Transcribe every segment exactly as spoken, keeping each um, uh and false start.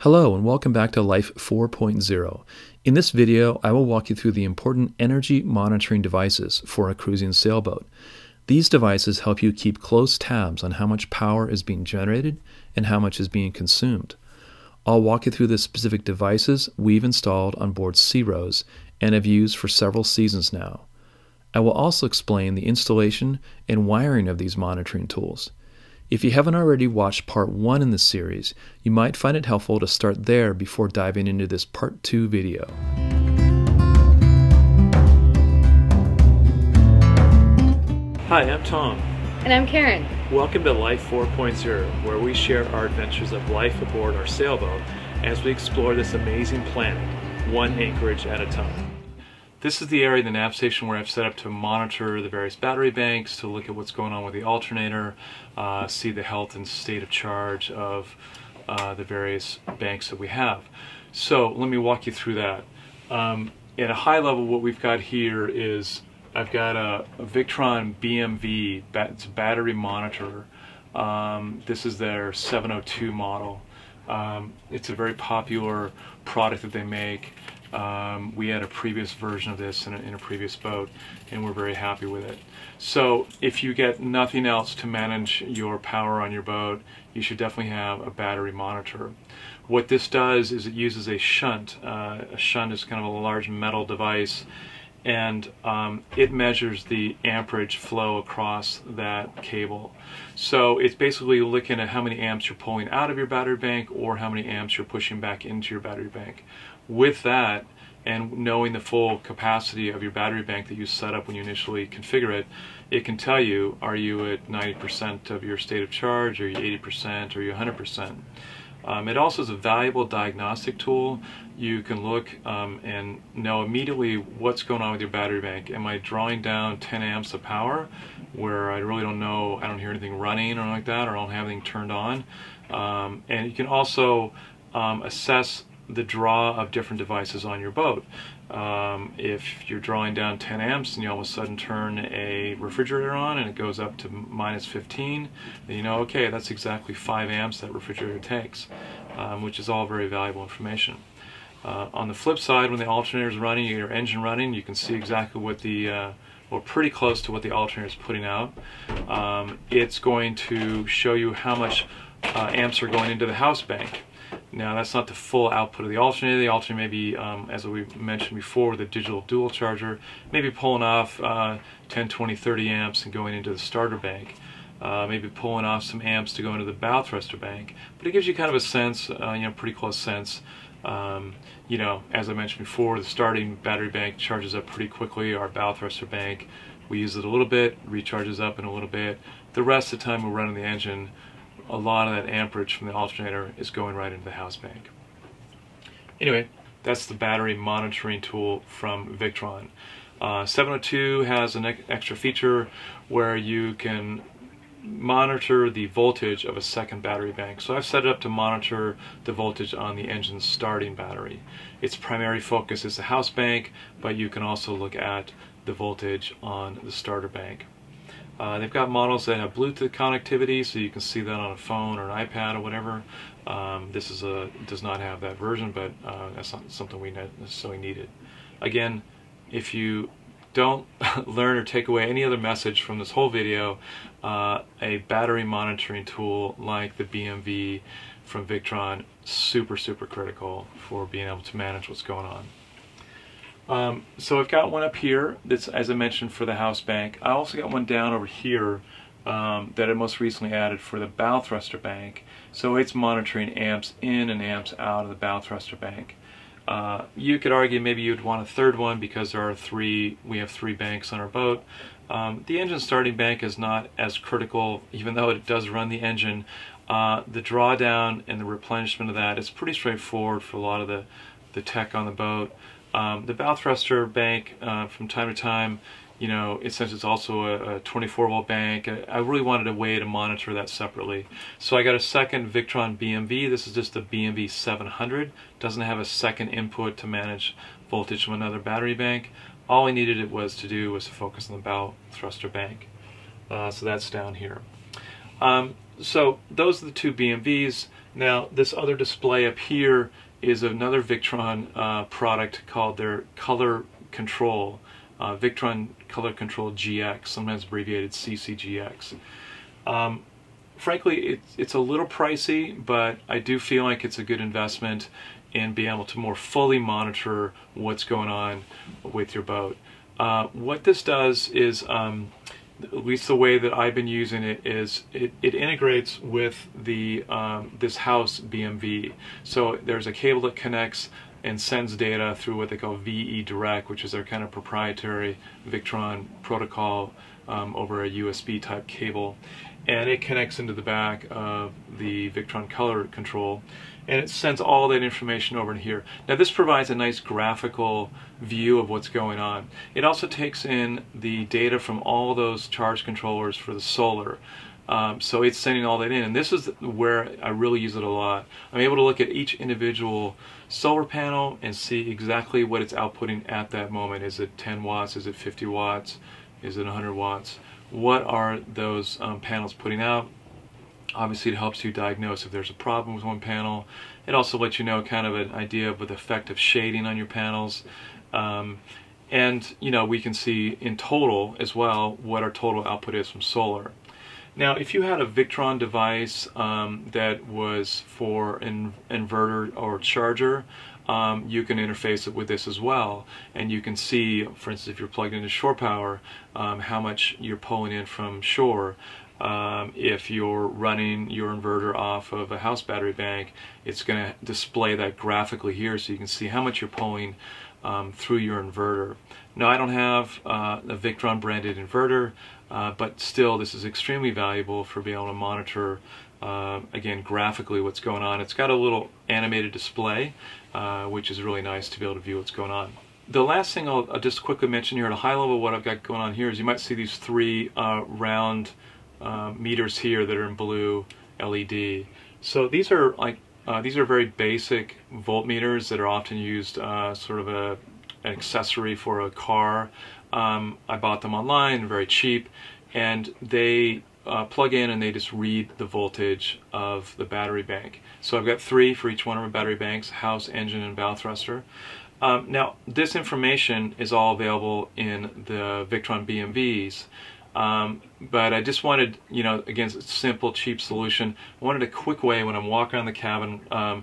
Hello and welcome back to Life four point oh. In this video, I will walk you through the important energy monitoring devices for a cruising sailboat. These devices help you keep close tabs on how much power is being generated and how much is being consumed. I'll walk you through the specific devices we've installed on board Sea Rose and have used for several seasons now. I will also explain the installation and wiring of these monitoring tools. If you haven't already watched part one in this series, you might find it helpful to start there before diving into this part two video. Hi, I'm Tom. And I'm Karen. Welcome to Life four point oh, where we share our adventures of life aboard our sailboat as we explore this amazing planet, one anchorage at a time. This is the area in the nav station where I've set up to monitor the various battery banks, to look at what's going on with the alternator, uh, see the health and state of charge of uh, the various banks that we have. So let me walk you through that. Um, at a high level, what we've got here is I've got a, a Victron B M V, it's a battery monitor. Um, this is their seven oh two model. Um, it's a very popular product that they make. Um, we had a previous version of this in a, in a previous boat, and we're very happy with it. So if you get nothing else to manage your power on your boat, you should definitely have a battery monitor. What this does is it uses a shunt. Uh, a shunt is kind of a large metal device, and um, it measures the amperage flow across that cable. So it's basically looking at how many amps you're pulling out of your battery bank or how many amps you're pushing back into your battery bank. With that, and knowing the full capacity of your battery bank that you set up when you initially configure it, it can tell you, are you at ninety percent of your state of charge, are you eighty percent, are you one hundred percent? Um, it also is a valuable diagnostic tool. You can look um, and know immediately what's going on with your battery bank. Am I drawing down ten amps of power where I really don't know, I don't hear anything running or like that, or I don't have anything turned on? Um, and you can also um, assess the draw of different devices on your boat. Um, if you're drawing down ten amps and you all of a sudden turn a refrigerator on and it goes up to minus fifteen, then you know, okay, that's exactly five amps that refrigerator takes, um, which is all very valuable information. Uh, on the flip side, when the alternator is running, your engine running, you can see exactly what the uh, or pretty close to what the alternator is putting out. Um, it's going to show you how much uh, amps are going into the house bank. Now, that's not the full output of the alternator. The alternator may be, um, as we mentioned before, the digital dual charger, maybe pulling off uh, ten, twenty, thirty amps and going into the starter bank. Uh, maybe pulling off some amps to go into the bow thruster bank. But it gives you kind of a sense, uh, you know, pretty close sense. Um, you know, as I mentioned before, the starting battery bank charges up pretty quickly. Our bow thruster bank, we use it a little bit, recharges up in a little bit. The rest of the time we're running the engine, a lot of that amperage from the alternator is going right into the house bank. Anyway, that's the battery monitoring tool from Victron. Uh, seven oh two has an extra feature where you can monitor the voltage of a second battery bank. So I've set it up to monitor the voltage on the engine's starting battery. Its primary focus is the house bank, but you can also look at the voltage on the starter bank. Uh, they've got models that have Bluetooth connectivity, so you can see that on a phone or an iPad or whatever. Um, this is a does not have that version, but uh, that's not something we necessarily needed. Again, if you don't learn or take away any other message from this whole video, uh, a battery monitoring tool like the B M V from Victron, super, super critical for being able to manage what's going on. Um, so I've got one up here that's, as I mentioned, for the house bank. I also got one down over here um, that I most recently added for the bow thruster bank. So it's monitoring amps in and amps out of the bow thruster bank. Uh, you could argue maybe you'd want a third one because there are three, we have three banks on our boat. Um, the engine starting bank is not as critical, even though it does run the engine. Uh, the drawdown and the replenishment of that is pretty straightforward for a lot of the, the tech on the boat. Um, the bow thruster bank, uh, from time to time, you know, it, since it's also a, a twenty-four volt bank, I, I really wanted a way to monitor that separately. So I got a second Victron B M V. This is just the B M V seven hundred. Doesn't have a second input to manage voltage from another battery bank. All I needed it was to do was to focus on the bow thruster bank. Uh, so that's down here. Um, so those are the two B M Vs. Now, this other display up here is another Victron uh, product called their Color Control, uh, Victron Color Control G X, sometimes abbreviated C C G X. Um, frankly, it's, it's a little pricey, but I do feel like it's a good investment in being able to more fully monitor what's going on with your boat. Uh, what this does is, um, at least the way that I've been using it, is it, it integrates with the um, this house B M V. So there's a cable that connects and sends data through what they call V E Direct, which is their kind of proprietary Victron protocol um, over a U S B type cable. And it connects into the back of the Victron Color Control, and it sends all that information over in here. Now, this provides a nice graphical view of what's going on. It also takes in the data from all those charge controllers for the solar. Um, so it's sending all that in, and this is where I really use it a lot. I'm able to look at each individual solar panel and see exactly what it's outputting at that moment. Is it ten watts? Is it fifty watts? Is it one hundred watts? What are those um, panels putting out? Obviously, it helps you diagnose if there's a problem with one panel. It also lets you know kind of an idea of the effect of shading on your panels. Um, and, you know, we can see in total as well what our total output is from solar. Now, if you had a Victron device um, that was for an inverter or charger, Um, you can interface it with this as well, and you can see, for instance, if you're plugged into shore power, um, how much you're pulling in from shore. Um, if you're running your inverter off of a house battery bank, it's going to display that graphically here, so you can see how much you're pulling um, through your inverter. Now, I don't have uh, a Victron branded inverter, uh, but still this is extremely valuable for being able to monitor Uh, again, graphically what's going on. It's got a little animated display, uh, which is really nice to be able to view what's going on. The last thing I'll, I'll just quickly mention here at a high level, what I've got going on here is you might see these three uh, round uh, meters here that are in blue L E D. So these are like uh, these are very basic voltmeters that are often used uh, sort of a, an accessory for a car. Um, I bought them online, very cheap, and they Uh, plug in and they just read the voltage of the battery bank. So I've got three for each one of my battery banks: house, engine, and bow thruster. Um, now, this information is all available in the Victron B M Vs, um, but I just wanted, you know, again, it's a simple, cheap solution. I wanted a quick way when I'm walking around the cabin, um,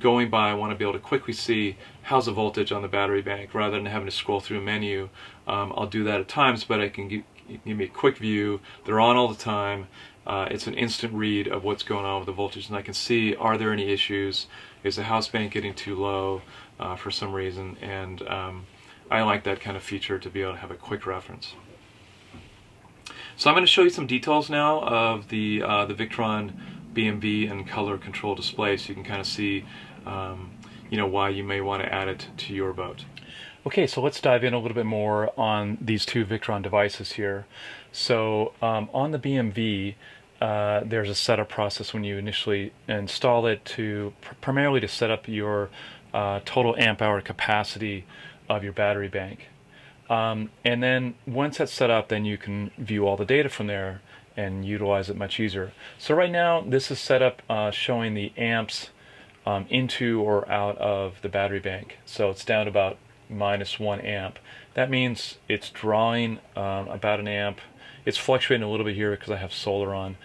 going by, I want to be able to quickly see how's the voltage on the battery bank rather than having to scroll through a menu. Um, I'll do that at times, but I can get give me a quick view. They're on all the time. Uh, it's an instant read of what's going on with the voltage, and I can see, are there any issues? Is the house bank getting too low uh, for some reason? And um, I like that kind of feature to be able to have a quick reference. So I'm going to show you some details now of the, uh, the Victron B M V and Color Control display, so you can kind of see um, you know, why you may want to add it to your boat. Okay, so let's dive in a little bit more on these two Victron devices here. So um, on the B M V, uh, there's a setup process when you initially install it, to primarily to set up your uh, total amp hour capacity of your battery bank. Um, and then once that's set up, then you can view all the data from there and utilize it much easier. So right now, this is set up uh, showing the amps um, into or out of the battery bank. So it's down about minus one amp. That means it's drawing um, about an amp. It's fluctuating a little bit here because I have solar on,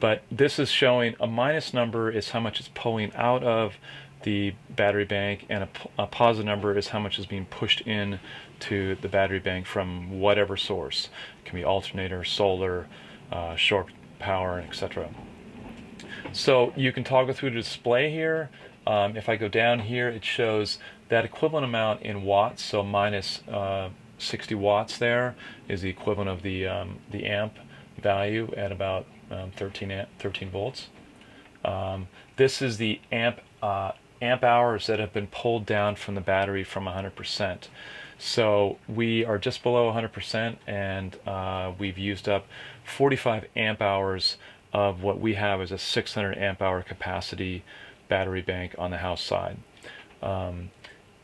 but this is showing a minus number is how much it's pulling out of the battery bank, and a, a positive number is how much is being pushed in to the battery bank from whatever source. It can be alternator, solar, uh, shore power, et cetera. So you can toggle through the display here. Um, if I go down here, it shows that equivalent amount in watts, so minus uh, sixty watts there is the equivalent of the, um, the amp value at about um, thirteen volts. Um, this is the amp, uh, amp hours that have been pulled down from the battery from one hundred percent. So we are just below one hundred percent, and uh, we've used up forty-five amp hours of what we have as a six hundred amp hour capacity battery bank on the house side. Um,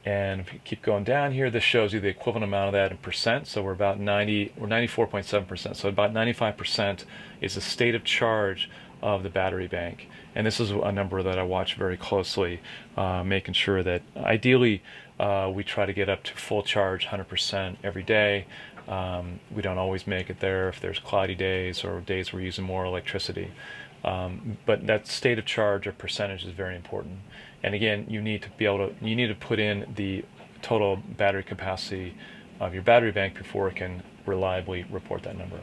and if you keep going down here, this shows you the equivalent amount of that in percent. So we're about ninety, we're ninety-four point seven percent. So about ninety-five percent is the state of charge of the battery bank. And this is a number that I watch very closely, uh, making sure that ideally uh, we try to get up to full charge one hundred percent every day. Um, we don't always make it there if there's cloudy days or days we're using more electricity. Um, but that state of charge or percentage is very important. And again, you need to be able to, you need to put in the total battery capacity of your battery bank before it can reliably report that number.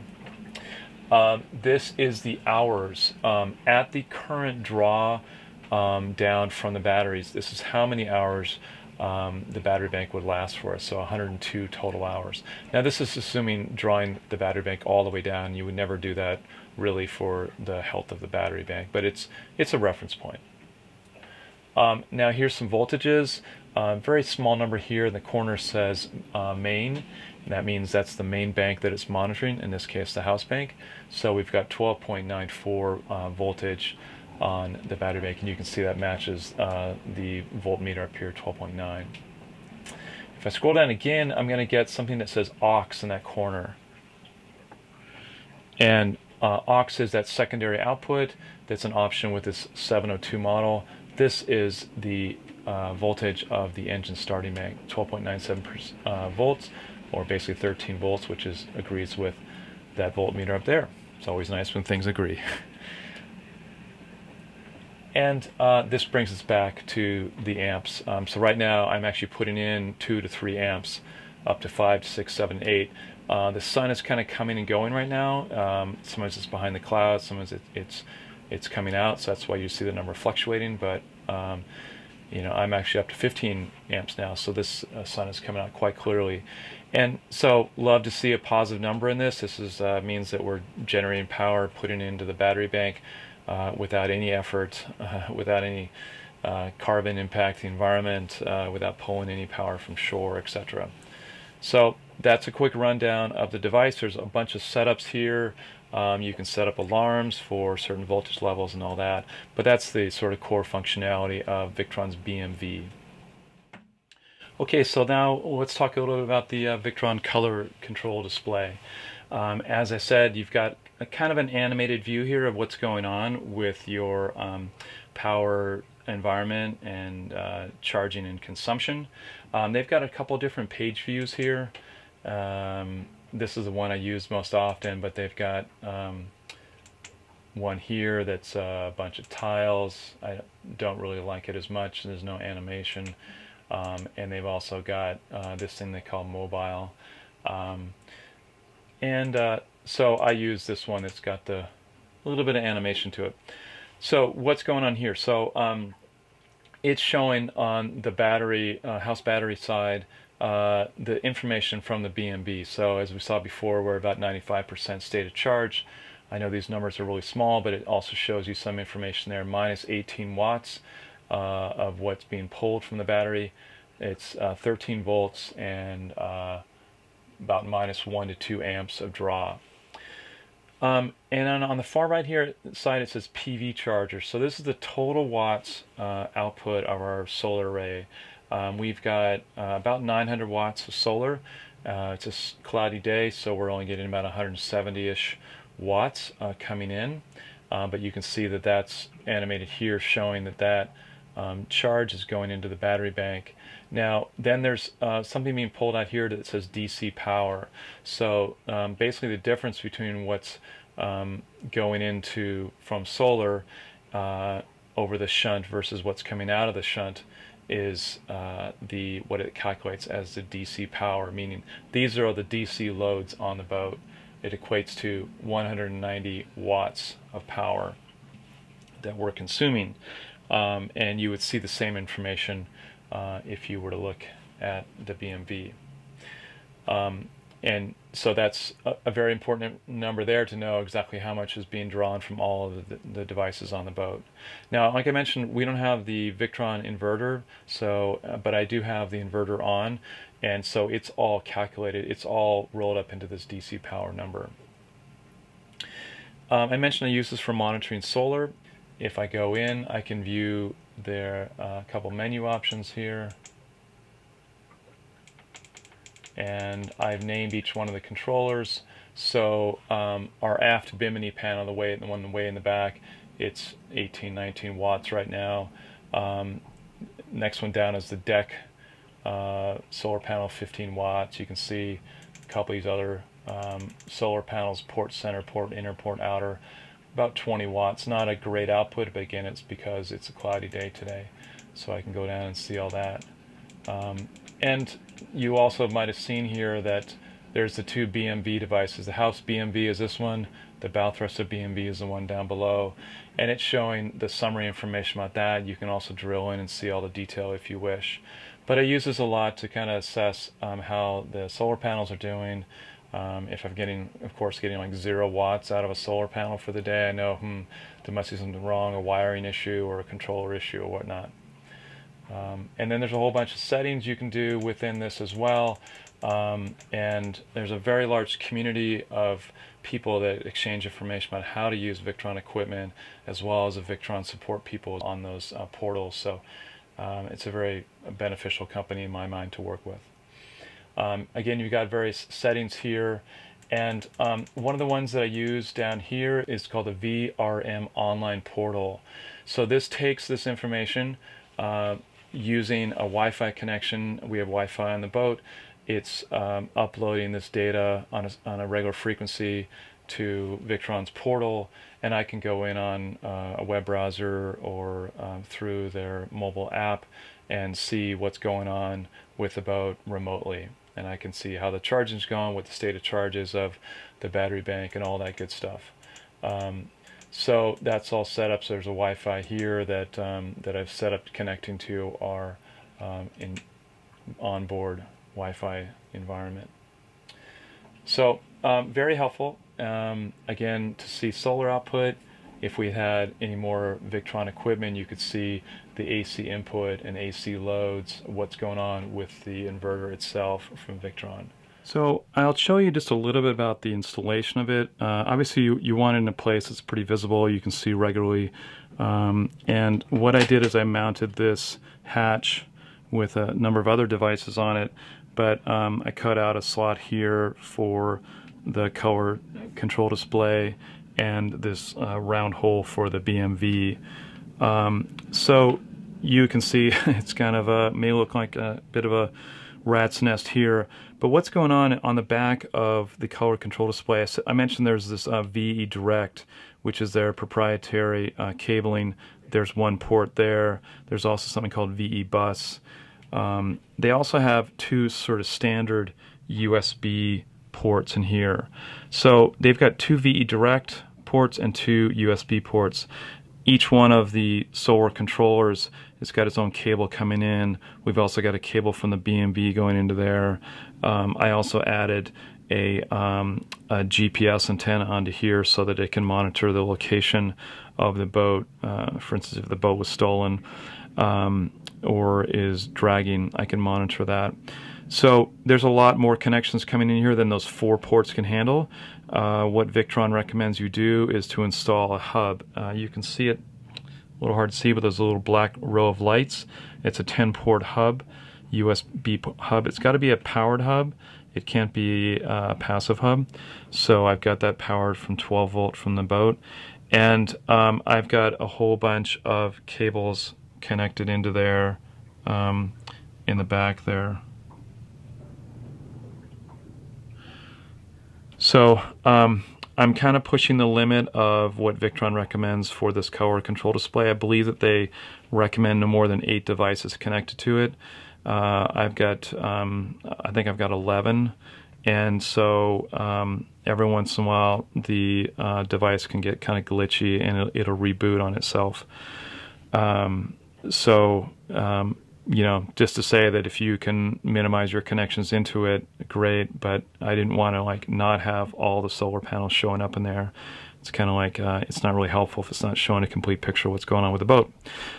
Um, this is the hours um, at the current draw um, down from the batteries. This is how many hours um, the battery bank would last for us, so one hundred two total hours. Now this is assuming drawing the battery bank all the way down. You would never do that really for the health of the battery bank, but it's it's a reference point. Um, now here's some voltages. Uh, very small number here in the corner says uh, main. And that means that's the main bank that it's monitoring, in this case the house bank. So we've got twelve point nine four uh, voltage on the battery bank, and you can see that matches uh, the voltmeter up here, twelve point nine. If I scroll down again, I'm going to get something that says aux in that corner. And uh, aux is that secondary output that's an option with this seven oh two model. This is the uh, voltage of the engine starting bank, twelve point nine seven uh, volts, or basically thirteen volts, which is agrees with that voltmeter up there. It's always nice when things agree. And uh, this brings us back to the amps. Um, so right now I'm actually putting in two to three amps, up to five, six, seven, eight. Uh, the sun is kind of coming and going right now. Um, sometimes it's behind the clouds, sometimes it, it's it's coming out, so that's why you see the number fluctuating. But um, you know, I'm actually up to fifteen amps now, so this uh, sun is coming out quite clearly. And so, love to see a positive number in this. This is, uh, means that we're generating power, putting it into the battery bank uh, without any effort, uh, without any uh, carbon impact the environment, uh, without pulling any power from shore, et cetera. So that's a quick rundown of the device. There's a bunch of setups here. Um, you can set up alarms for certain voltage levels and all that, but that's the sort of core functionality of Victron's B M V. Okay, so now let's talk a little bit about the uh, Victron Color Control Display. Um, as I said, you've got a kind of an animated view here of what's going on with your um, power environment and uh, charging and consumption. Um, they've got a couple different page views here. Um, This is the one I use most often, but they've got um, one here that's a bunch of tiles. I don't really like it as much. There's no animation. Um, and they've also got uh, this thing they call mobile. Um, and uh, so I use this one that's got the little bit of animation to it. So what's going on here? So um, it's showing on the battery, uh, house battery side, Uh, the information from the B M V. So as we saw before, we're about ninety-five percent state of charge. I know these numbers are really small, but it also shows you some information there. Minus eighteen watts uh, of what's being pulled from the battery. It's uh, thirteen volts and uh, about minus one to two amps of draw. Um, and on, on the far right here side, it says P V charger. So this is the total watts uh, output of our solar array. Um, we've got uh, about nine hundred watts of solar. Uh, it's a cloudy day, so we're only getting about one hundred seventy-ish watts uh, coming in. Uh, but you can see that that's animated here, showing that that um, charge is going into the battery bank. Now, then there's uh, something being pulled out here that says D C power. So um, basically the difference between what's um, going into from solar uh, over the shunt versus what's coming out of the shunt is uh, the what it calculates as the D C power, meaning these are the D C loads on the boat. It equates to one hundred ninety watts of power that we're consuming, um, and you would see the same information uh, if you were to look at the B M V. Um, and so that's a, a very important number there to know exactly how much is being drawn from all of the, the devices on the boat. Now, like I mentioned, we don't have the Victron inverter, so uh, but I do have the inverter on, and so it's all calculated. It's all rolled up into this D C power number. Um, I mentioned I use this for monitoring solar. If I go in, I can view there a uh, couple menu options here. And I've named each one of the controllers. So um, our aft bimini panel, the way, the one way in the back, it's eighteen, nineteen watts right now. Um, next one down is the deck uh, solar panel, fifteen watts. You can see a couple of these other um, solar panels, port center, port inner, port outer, about twenty watts. Not a great output, but again, it's because it's a cloudy day today, so I can go down and see all that. Um, and you also might have seen here that there's the two B M V devices. The house B M V is this one, the bow thruster B M V is the one down below, and it's showing the summary information about that. You can also drill in and see all the detail if you wish. But I use this a lot to kind of assess um, how the solar panels are doing. Um, if I'm getting, of course, getting like zero watts out of a solar panel for the day, I know hmm, there must be something wrong, a wiring issue or a controller issue or whatnot. Um, and then there's a whole bunch of settings you can do within this as well. Um, and there's a very large community of people that exchange information about how to use Victron equipment, as well as the Victron support people on those uh, portals. So um, it's a very beneficial company in my mind to work with. Um, again, you've got various settings here. And um, one of the ones that I use down here is called the V R M Online Portal. So this takes this information uh, using a Wi-Fi connection. We have Wi-Fi on the boat. It's um, uploading this data on a, on a regular frequency to Victron's portal, and I can go in on uh, a web browser or um, through their mobile app and see what's going on with the boat remotely. And I can see how the charging's going, what the state of charge is of the battery bank, and all that good stuff. Um, so that's all set up. So there's a Wi-Fi here that um, that I've set up connecting to our um, in onboard Wi-Fi environment. So um, very helpful um, again to see solar output. If we had any more Victron equipment, you could see the A C input and A C loads, what's going on with the inverter itself from Victron. So I'll show you just a little bit about the installation of it. Uh, obviously you, you want it in a place that's pretty visible, you can see regularly. Um, and what I did is I mounted this hatch with a number of other devices on it, but um, I cut out a slot here for the color control display and this uh, round hole for the B M V. Um, so you can see it's kind of a, may look like a bit of a rat's nest here, but what's going on on the back of the color control display, I mentioned there's this uh, V E Direct, which is their proprietary uh, cabling. There's one port there. There's also something called V E Bus. Um, they also have two sort of standard U S B ports in here. So they've got two V E Direct ports and two U S B ports. Each one of the solar controllers has got its own cable coming in. We've also got a cable from the B M V going into there. Um, I also added a, um, a G P S antenna onto here so that it can monitor the location of the boat. Uh, for instance, if the boat was stolen um, or is dragging, I can monitor that. So there's a lot more connections coming in here than those four ports can handle. Uh, what Victron recommends you do is to install a hub. Uh, you can see it, a little hard to see, but there's a little black row of lights. It's a ten port hub, U S B hub. It's got to be a powered hub. It can't be a passive hub. So I've got that powered from twelve volt from the boat. And um, I've got a whole bunch of cables connected into there um, in the back there. So um, I'm kind of pushing the limit of what Victron recommends for this color control display. I believe that they recommend no more than eight devices connected to it. Uh, I've got, um, I think I've got eleven, and so um, every once in a while the uh, device can get kind of glitchy and it'll, it'll reboot on itself. Um, so um, you know, just to say that if you can minimize your connections into it, great, but I didn't want to like not have all the solar panels showing up in there. It's kind of like, uh, it's not really helpful if it's not showing a complete picture of what's going on with the boat.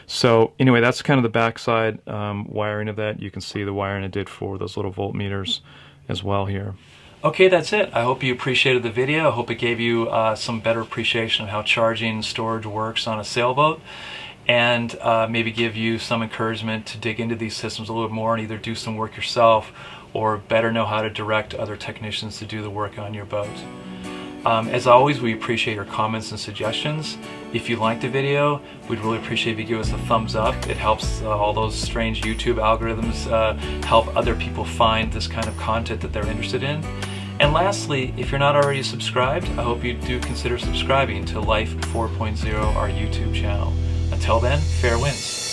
So anyway, that's kind of the backside um, wiring of that. You can see the wiring I did for those little voltmeters as well here. Okay, that's it. I hope you appreciated the video. I hope it gave you uh, some better appreciation of how charging and storage works on a sailboat, and uh, maybe give you some encouragement to dig into these systems a little bit more and either do some work yourself or better know how to direct other technicians to do the work on your boat. Um, as always, we appreciate your comments and suggestions. If you liked the video, we'd really appreciate if you give us a thumbs up. It helps uh, all those strange YouTube algorithms uh, help other people find this kind of content that they're interested in. And lastly, if you're not already subscribed, I hope you do consider subscribing to Life four point oh, our YouTube channel. Until then, fair winds.